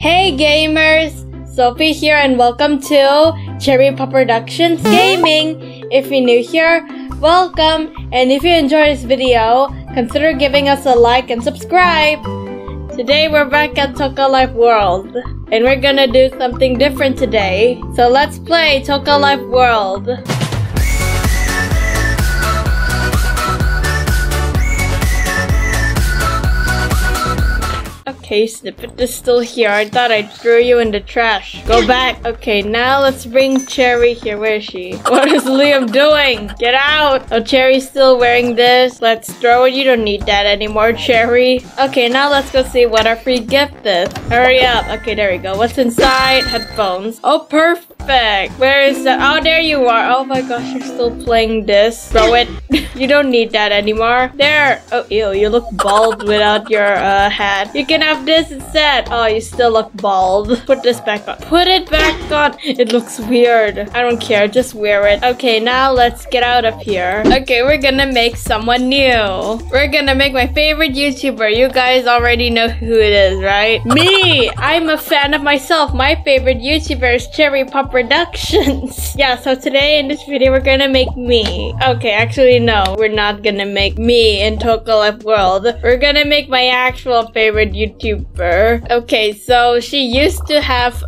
Hey gamers! Sophie here and welcome to Cherry Pop Productions Gaming! If you're new here, welcome! And if you enjoy this video, consider giving us a like and subscribe! Today we're back at Toca Life World, and we're gonna do something different today. So let's play Toca Life World! Okay, snippet is still here. I thought I threw you in the trash. Go back. Okay, now let's bring Cherry here. Where is she? What is Liam doing? Get out! Oh, Cherry's still wearing this. Let's throw it. You don't need that anymore, Cherry. Okay, now let's go see what our free gift is. Hurry up. Okay, there we go. What's inside? Headphones. Oh, perfect. Where is that? Oh, there you are. Oh my gosh, you're still playing this. Throw it. You don't need that anymore. There. Oh, ew. You look bald without your hat. You can have this instead. Oh, you still look bald. Put this back on. Put it back on. It looks weird. I don't care. Just wear it. Okay, now let's get out of here. Okay, we're gonna make someone new. We're gonna make my favorite YouTuber. You guys already know who it is, right? Me! I'm a fan of myself. My favorite YouTuber is Cherry Pop Productions. Yeah, so today in this video, we're gonna make me. Okay, actually, no. We're not gonna make me in Toca Life World. We're gonna make my actual favorite YouTuber. Okay, so she used to have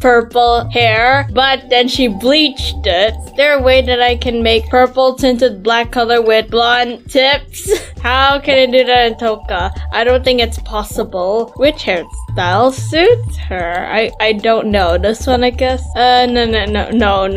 purple hair, but then she bleached it. Is there a way that I can make purple tinted black color with blonde tips? How can I do that in Toca? I don't think it's possible. Which hairstyle suits her? I don't know. This one, I guess? No.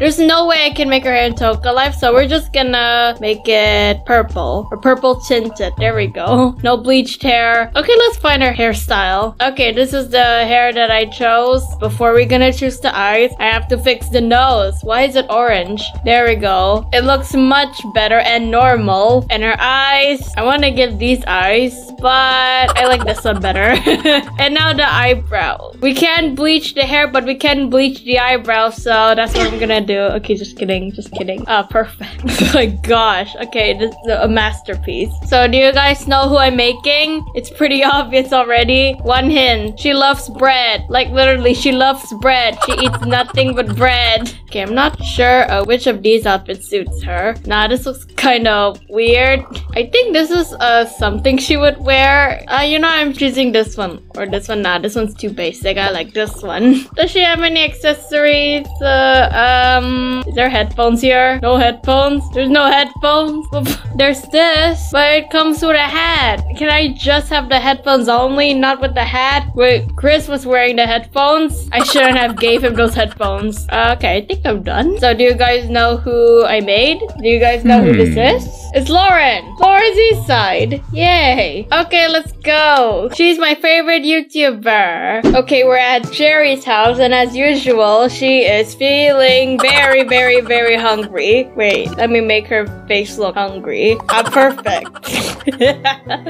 There's no way I can make her hair in Toca Life, so we're just gonna make it purple. Or purple tinted. There we go. No bleached hair. Okay, let's find her hairstyle. Okay, this is the hair that I chose. Before we're gonna choose the eyes, I have to fix the nose. Why is it orange? There we go. It looks much better and normal. And her eyes, I wanna give these eyes, but I like this one better. And now the eyebrow. We can't bleach the hair, but we can bleach the eyebrow, so that's what I'm gonna do. Okay, just kidding. Oh, perfect. Oh my gosh. Okay, this is a masterpiece. So do you guys know who I'm making? It's pretty obvious already. One hint. She loves bread. Like literally, she loves bread. She eats nothing but bread. Okay, I'm not sure which of these outfits suits her. Nah, this looks kind of weird. I think this is something she would wear. You know, I'm choosing this one. Or this one. Nah, this one's too basic. I like this one. Does she have any accessories? Is there headphones here? No headphones? There's no headphones? There's this. But it comes with a hat. Can I just have the headphones only? Not with the hat? Wait, Chris was wearing the headphones? I shouldn't have gave him those headphones. Okay, I think I'm done. So do you guys know who I made? Do you guys know who this is? It's Lauren! LaurenZside! Yay! Okay, let's go! She's my favorite YouTuber! Okay, we're at Cherry's house and as usual, she is feeling very hungry. Wait, let me make her face look hungry. Ah, perfect!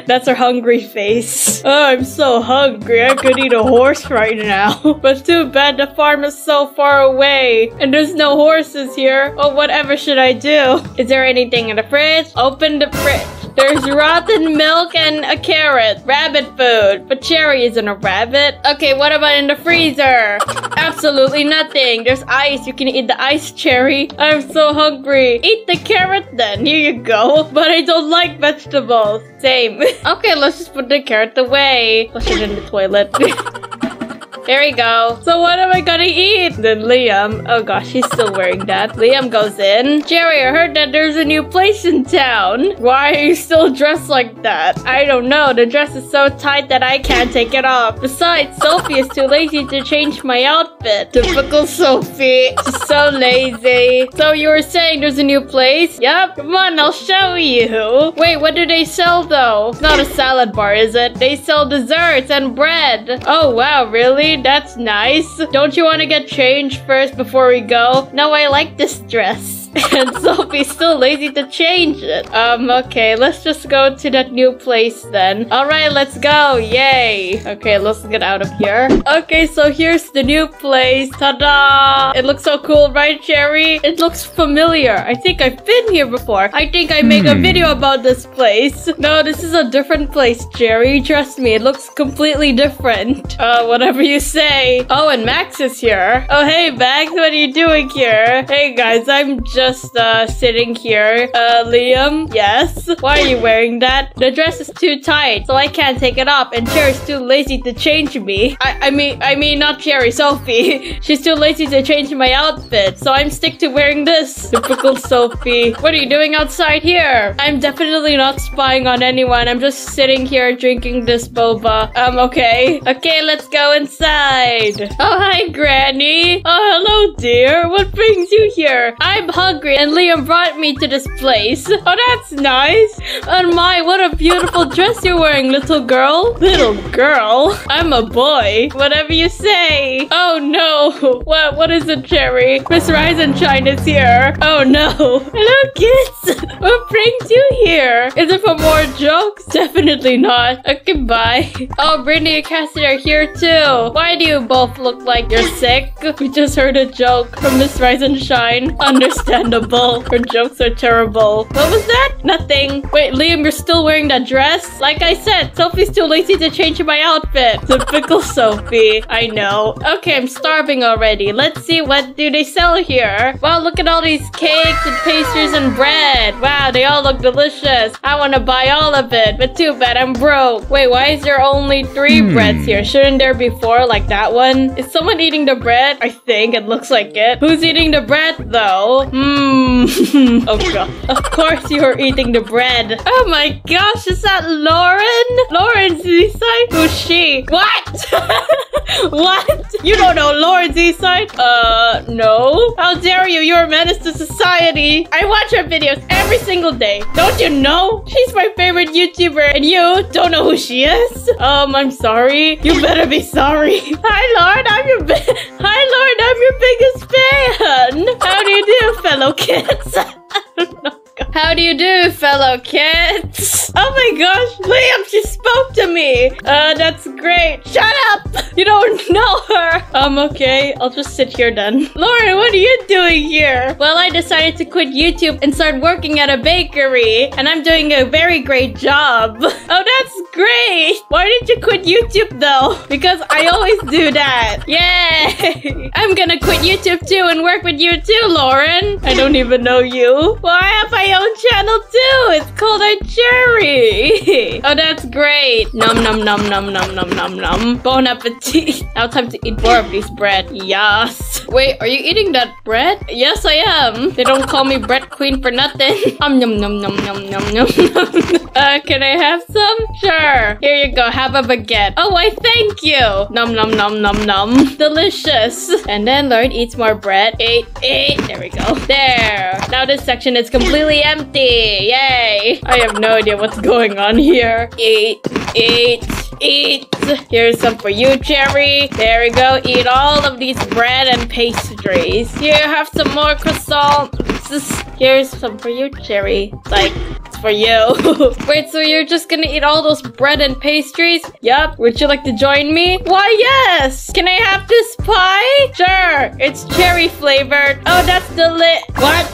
That's her hungry face. Oh, I'm so hungry. I could eat a horse right now. But too bad the farm is so far away. And there's no horses here. Oh, whatever should I do? Is there anything in the fridge? Open the fridge. There's rotten milk and a carrot. Rabbit food. But Cherry isn't a rabbit. Okay, what about in the freezer? Absolutely nothing. There's ice. You can eat the ice, Cherry. I'm so hungry. Eat the carrot then. Here you go. But I don't like vegetables. Same. Okay, let's just put the carrot away. Flush it in the toilet. There we go. So what am I gonna eat? Then Liam. Oh gosh, he's still wearing that. Liam goes in. Cherry, I heard that there's a new place in town. Why are you still dressed like that? I don't know. The dress is so tight that I can't take it off. Besides, Sophie is too lazy to change my outfit. Typical Sophie. She's so lazy. So you were saying there's a new place? Yep. Come on, I'll show you. Wait, what do they sell though? It's not a salad bar, is it? They sell desserts and bread. Oh wow, really? That's nice. Don't you want to get changed first before we go? No, I like this dress. and Sophie's still lazy to change it. Okay, let's just go to that new place then. Alright, let's go. Yay. Okay, let's get out of here. Okay, so here's the new place. Ta-da! It looks so cool, right, Cherry? It looks familiar. I think I've been here before. I think I made a video about this place. No, this is a different place, Cherry. Trust me, it looks completely different. Whatever you say. Oh, and Max is here. Oh, hey, Max, what are you doing here? Hey, guys, I'm just sitting here. Liam, yes? Why are you wearing that? The dress is too tight, so I can't take it off, and Cherry's too lazy to change me. I mean, not Cherry, Sophie. She's too lazy to change my outfit, so I'm stick to wearing this. Typical Sophie. What are you doing outside here? I'm definitely not spying on anyone. I'm just sitting here drinking this boba. Okay. Okay, let's go inside. Oh, hi, Granny. Oh, hello, dear. What brings you here? I'm hungry, and Liam brought me to this place. Oh, that's nice. Oh, my, what a beautiful dress you're wearing, little girl. Little girl? I'm a boy. Whatever you say. Oh, no. What is it, Cherry? Miss Rise and Shine is here. Oh, no. Hello, kids. What brings you here? Is it for more jokes? Definitely not. Okay, bye. Oh, Brittany and Cassidy are here, too. Why do you both look like you're sick? We just heard a joke from Miss Rise and Shine. Understandable. Her jokes are terrible. What was that? Nothing. Wait, Liam, you're still wearing that dress? Like I said, Sophie's too lazy to change my outfit. Typical Sophie. I know. Okay, I'm starving already. Let's see what do they sell here. Wow, look at all these cakes and pastries and bread. Wow, they all look delicious. I want to buy all of it, but too bad I'm broke. Wait, why is there only 3 breads here? Shouldn't there be 4 like that one? Is someone eating the bread? I think it looks like it. Who's eating the bread though? Oh god. Of course you are eating the bread. Oh my gosh, is that Lauren? LaurenZside? Who's she? What? What? You don't know LaurenZside? No. How dare you? You're a menace to society. I watch her videos every single day. Don't you know? She's my favorite YouTuber and you don't know who she is? I'm sorry. You better be sorry. Hi, Lauren. Hi, Lauren. I'm your biggest fan. How do you do, fellow kids? I don't know. How do you do, fellow kids? Oh my gosh, Liam, she spoke to me. That's great. Shut up. You don't know her. Okay, I'll just sit here then. Lauren, what are you doing here? Well, I decided to quit YouTube and start working at a bakery. And I'm doing a very great job. Oh, that's great. Why did you quit YouTube though? Because I always do that. Yay. I'm gonna quit YouTube too and work with you too, Lauren. I don't even know you. Why have I own channel too. It's called a Cherry. Oh, that's great. Nom nom nom nom nom nom nom nom. Bon appetit. Now time to eat more of these bread. Yes. Wait, are you eating that bread? Yes, I am. They don't call me bread queen for nothing. Nom nom nom nom nom nom. Can I have some? Sure. Here you go. Have a baguette. Oh, I thank you. Nom nom nom nom nom. Delicious. And then Lauren eats more bread. Eight. There we go. There. Now this section is completely empty. Yay. I have no idea what's going on here. Eat. Here's some for you, Cherry. There we go. Eat all of these bread and pastries. Here, have some more croissants. Here's some for you, Cherry. Like, it's for you. Wait, so you're just gonna eat all those bread and pastries? Yup. Would you like to join me? Why, yes. Can I have this pie? Sure. It's cherry flavored. Oh, that's what?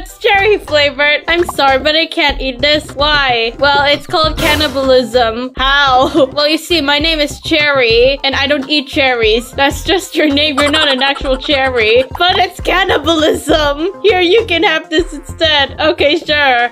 It's cherry flavored. I'm sorry, but I can't eat this. Why? Well, it's called cannibalism. How? Well, you see, my name is Cherry, and I don't eat cherries. That's just your name. You're not an actual cherry. But it's cannibalism. Here, you can have this instead. Okay, sure.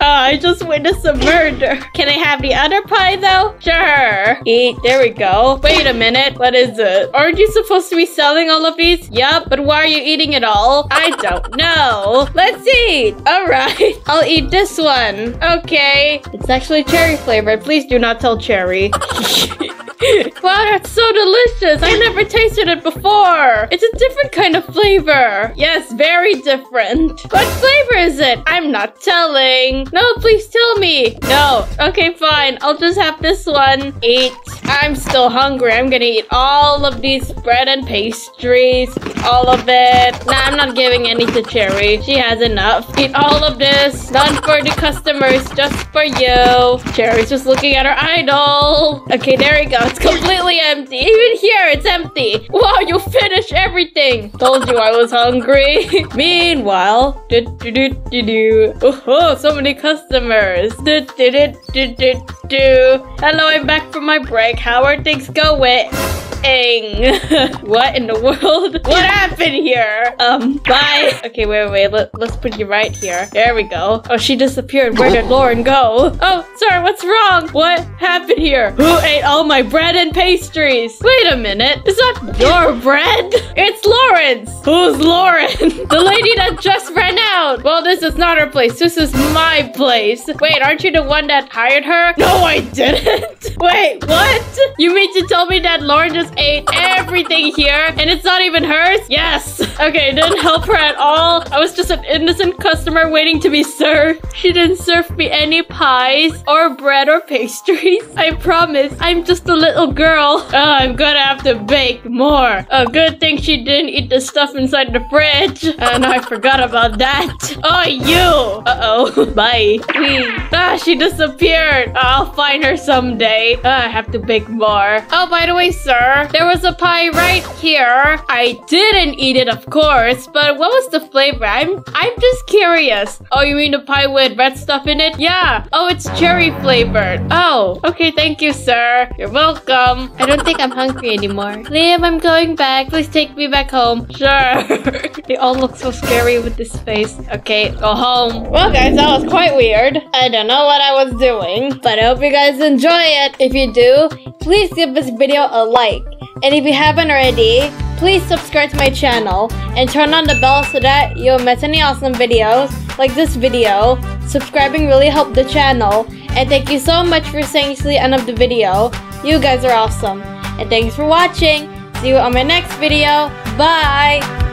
I just witnessed a murder. Can I have the other pie, though? Sure. Eat. There we go. Wait a minute. What is it? Aren't you supposed to be selling all of these? Yup, but why are you eating it all? I don't know. Let's eat. All right. I'll eat this one. Okay. It's actually cherry flavored. Please do not tell Cherry. Wow, that's so delicious. I never tasted it before. It's a different kind of flavor. Yes, very different. What flavor is it? I'm not telling. No, please tell me. No. Okay, fine. I'll just have this one. Eat. I'm still hungry. I'm gonna eat all of these bread and pastries. Eat all of it. Nah, I'm not giving any to Cherry. She has enough. Eat all of this. None for the customers, just for you. Cherry's just looking at her idol. Okay, there we go. It's completely empty. Even here, it's empty. Wow, you finished everything. Told you I was hungry. Meanwhile, oh, so many customers. Hello, I'm back from my break. How are things going? What in the world? What happened here? Bye. Okay, wait. Let's put you right here. There we go. Oh, she disappeared. Where did Lauren go? Oh, sorry, what's wrong? What happened here? Who ate all my bread and pastries? Wait a minute. It's not your bread. It's Lauren's. Who's Lauren? The lady that just ran out. Well, this is not her place. This is my place. Wait, aren't you the one that hired her? No, I didn't. Wait, what? You mean to tell me that Lauren just ate everything here and it's not even hers? Yes. Okay, didn't help her at all. I was just an innocent customer waiting to be served. She didn't serve me any pies or bread or pastries. I promise, I'm just a little girl. Oh, I'm gonna have to bake more. Oh, good thing she didn't eat the stuff inside the fridge. And I forgot about that. Oh, you. Uh-oh. Bye. Ah, she disappeared. I'll find her someday. I have to bake more. Oh, by the way, sir, there was a pie right here. I didn't eat it, of course, but what was the flavor? I'm just curious. Oh, you mean the pie with red stuff in it? Yeah. Oh, it's cherry flavored. Oh, okay. Thank you, sir. You're welcome. I don't think I'm hungry anymore. Liam, I'm going back. Please take me back home. Sure. They all look so scary with this face. Okay, go home. Well, guys, that was quite weird. I don't know what I was doing, but I hope you guys enjoy it. If you do, please give this video a like. And if you haven't already, please subscribe to my channel and turn on the bell so that you'll miss any awesome videos like this video. Subscribing really helped the channel. And thank you so much for staying to the end of the video. You guys are awesome. And thanks for watching. See you on my next video. Bye!